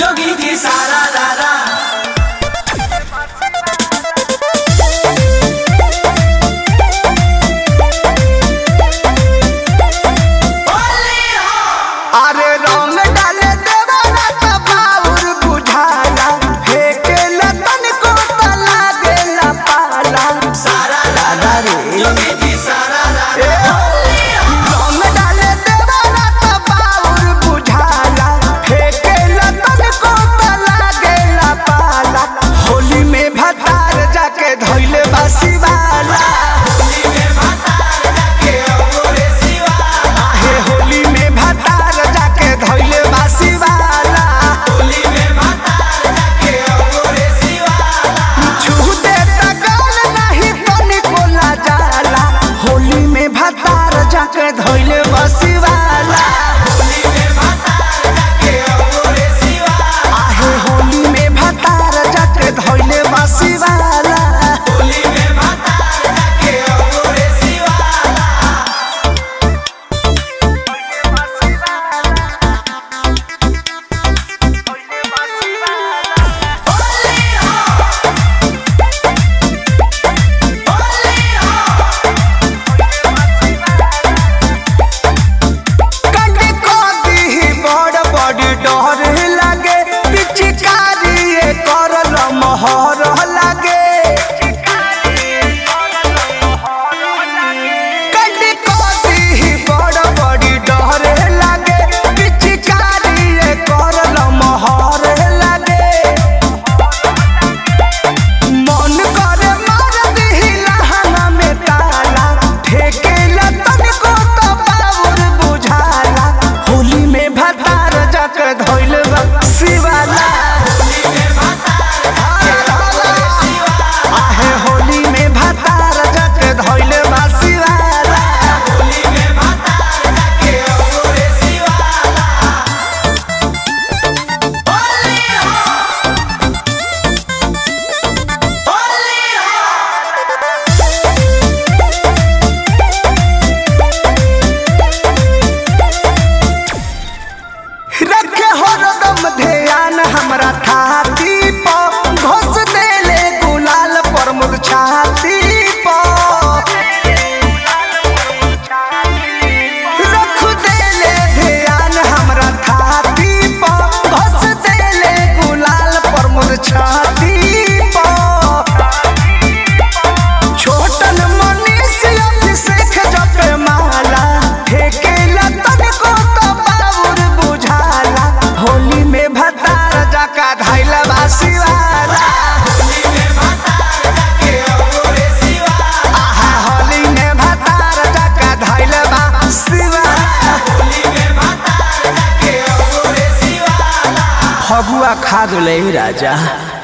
जोगी की सारा दादा धइले बा शिवाला होली में भतार जाके ओरे शिवाला हे होली में भतार जाके धइले बा शिवाला होली में भतार जाके ओरे शिवाला छू देता गाल नहीं तनी कोला जाला होली में भतार जाके धइले बा शिवाला होली में भतार जाके ओरे शिवाला हे होली में भतार जाके धइले बा शिवाला। फगुआ खा ले राजा।